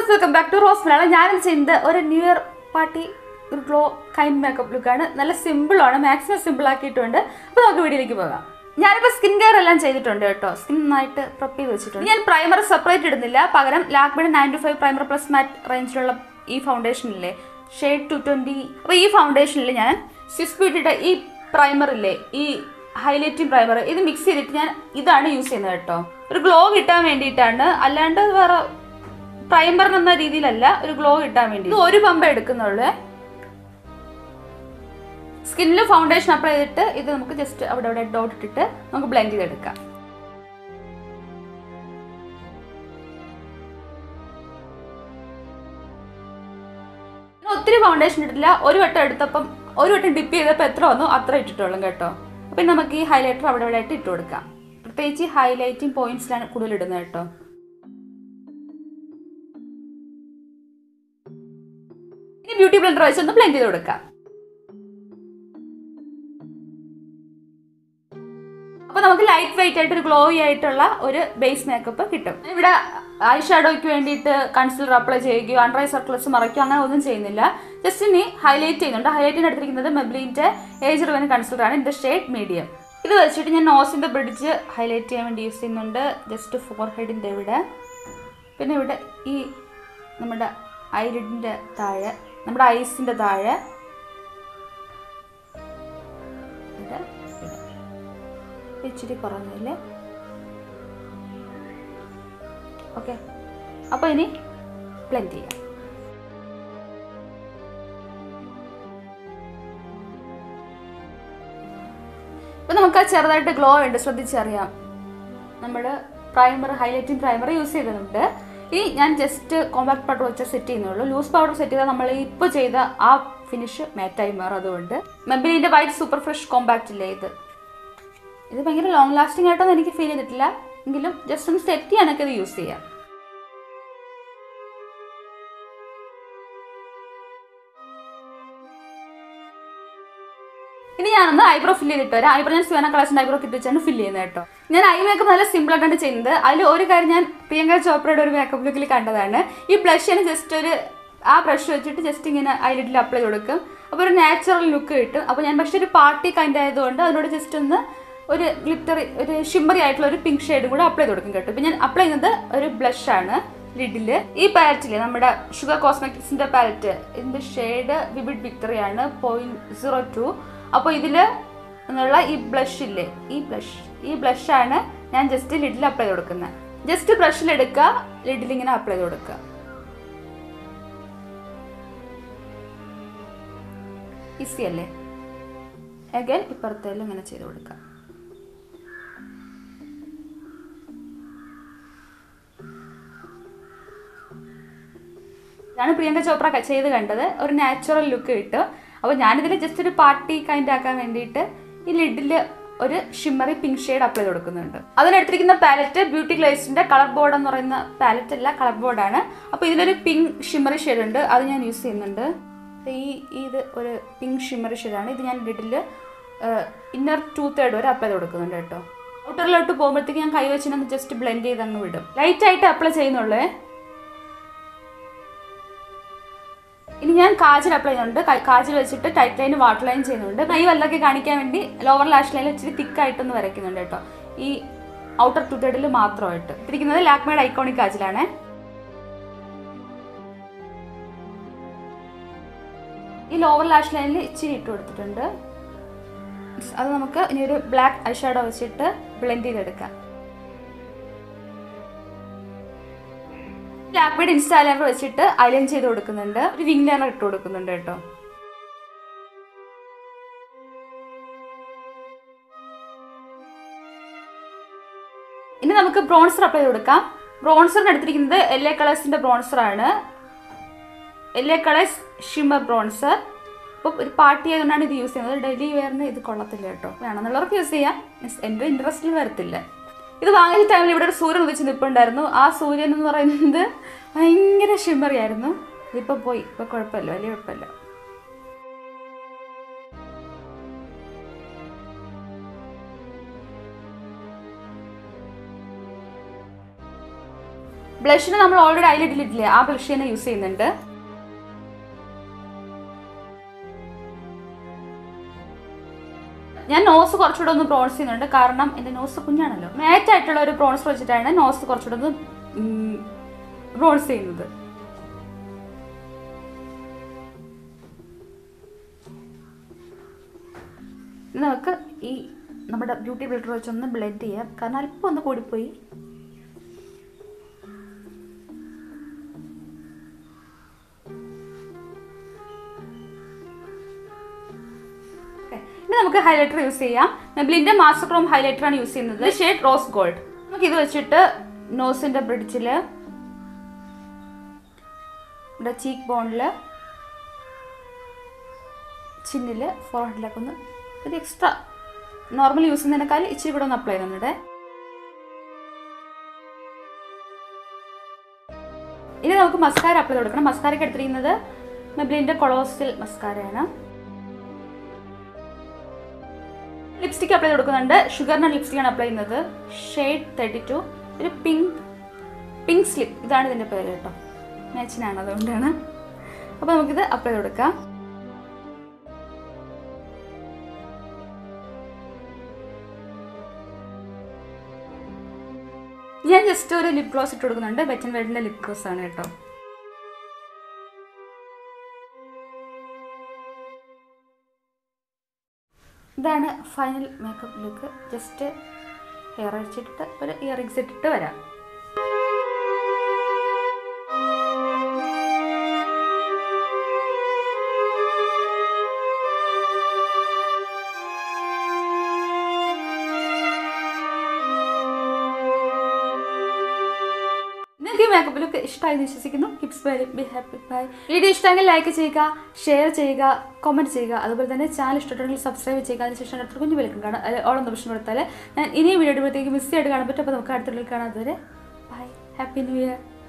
guys, welcome back to Rose Melalam. I am doing a New Year party glow kind makeup look. It's simple, maximum simple. Let's go to the video. I have done skincare. I have done skin. I have primer separated. I have Lakme 9 to 5 primer plus matte range foundation. Shade 220. This foundation I have Swiss Beauty this primer. This highlighting primer. This is mixed. I use this. Glow vitamin primer नन्ना रीडी लल्ला एक glow इट्टा मिली। तो औरी pump ऐडकन नल्ला। Skin ले foundation आप रहे इट्टे इधर हमको just अब डबल dot इट्टे हमको blend कर देगा। ना उत्तरी foundation इट्टला औरी वट्टा इट्टा पम औरी वट्टा dip इधर पैत्र होनो आत्रा इट्टे डलंगा इट्टा। अपन हमकी highlighter अब डबल इट्टे डोडगा। प्रत्येची highlighting points लान कुडल इट्टना इट्टा। Beauty blender is on the blend. Now we have lightweight and glowy base makeup. We have eyeshadow, concealer, under eye circles. Just highlight. Highlight is Maybelline Age Concealer in the shade medium. This is the nose in the bridge. Highlight and use just forehead in the video. Eyelid നമ്മുടെ ഐസിന്റെ താഴെ ഇച്ചിരി കുറഞ്ഞില്ലേ okay അപ്പോൾ ഇനി blend ചെയ്യാം അപ്പോൾ നമുക്ക് ചെറുതായിട്ട് glow ഉണ്ട് ശ്രദ്ധിച്ചറിയാം നമ്മൾ പ്രൈമർ ഹൈലൈറ്റിംഗ് പ്രൈമർ യൂസ് ചെയ്തിട്ടുണ്ട് This is just a compact powder set. Loose powder set. We have done the finish matte timer. Maybelline White Super Fresh Compact. This is long lasting. I don't feel it. Just some safety. I can use it. I will eyebrow fill it. I will fill it. I will fill it. I will fill it. I will fill it. I will fill it. I will fill it. I will fill it. I will fill it. I will fill it. I will fill it. I will fill it. I Now, this blush is blush. I am just apply the lid. Just brush the lid. Apply the lid. Easy. Again, I will do it. I will do a natural look. अब यानी दिले just एक party kind आका मेंडी इट्टे ये दिले और एक शिमरे pink shade आप ले जोड़ करने इट्टे अदर नेट तरीके ना palette beauty glaze इट्टे color board अन वाले ना palette ला color board आना अब इधर एक pink शिमरे shade इट्टे अदर यानी use करने इट्टे तो ये इधर और एक pink शिमरे shade आने इधर यानी दिले inner two third वाले आप ले जोड़ करने इट्टे outer layer तो बहुत तरीके ना खाई वैसी ना जस्ट blend ये दंग विडम light light आप ले चाहिए नॉले I Kajal apply Kajal tight line and water line. I lower lash line thick item. This outer tooth is Lakme iconic Kajal. This lower lash line is black eyeshadow blend. Lakme insta eyeliner വെച്ചിട്ട് ഐലൈൻ ചെയ്തു കൊടുക്കുന്നുണ്ട് ഒരു wing liner ഇട്ടു കൊടുക്കുന്നുണ്ട് ട്ടോ ഇനി നമുക്ക് bronzer apply ചെയ്തു കൊടുക്കാം ബ്രോൺസറിന് എടുത്തിരിക്കുന്നത് LA കളേഴ്സിന്റെ ബ്രോൺസർ ആണ് LA കളേഴ്സ് ഷിമ്മർ ബ്രോൺസർ അപ്പോൾ ഒരു പാർട്ടി ആയതുകൊണ്ടാണ് ഇത് യൂസ് ചെയ്യുന്നത് ഡെയിലി വെയറിന് ഇത് കൊള്ളത്തില്ല ട്ടോ വേണമെന്നുള്ളവർക്ക് യൂസ് ചെയ്യാം എൻ്റെ ഇൻട്രസ്റ്റിൽ വരത്തില്ല This is the time that Surya is in the Surya is in the Surya is in the Surya is in the Surya is blush we have already deleted that blush use cheyunnundu. I nose korchudodu bronze cheyyunnundu kaaranam ende nose kunjanallo matte aayittulla oru bronze vechittana nose korchudodu bronze cheyyunnathu. Now, we will blend the beauty blender with the canal. We will highlighter use Blender Master Chrome highlighter use the shade Rose Gold. We will use the nose in the bridge, the cheekbone, chin, forehead. It extra normally use in the kali ichi kuda apply nannade ini namukku mascara apply kodukana mascara ku eduthirunathu Maybelline Colossal mascara aanu lipstick apply kodukunnunde sugar na lipstick aanu apply cheyunnathu shade 32 oru pink slip idana idinte peru ketto match nanu adondana appo namukku idu apply kodukka. I just store a lip gloss to do under wet and wet lip gloss on it. Then a final makeup look just a hair exit or ear exit. Makeup look ishtayenu vishwasikkunnu. Kids will be happy. Bye. Video ishtayengil like cheyga, share cheyga, comment cheyga. Adupole thanne channel ishtattundeങ്കിൽ subscribe cheyga. Adinesham adutha konju bell ikkana. All on the option കൊടുത്താൽ ഞാൻ ഇനി video ഇടുമ്പോഴേക്കും miss ചെയ്ത് കാണാൻ പറ്റും. അപ്പോൾ നമുക്ക് അടുത്തുള്ള കാണാം. അതുവരെ ബൈ. Happy new year.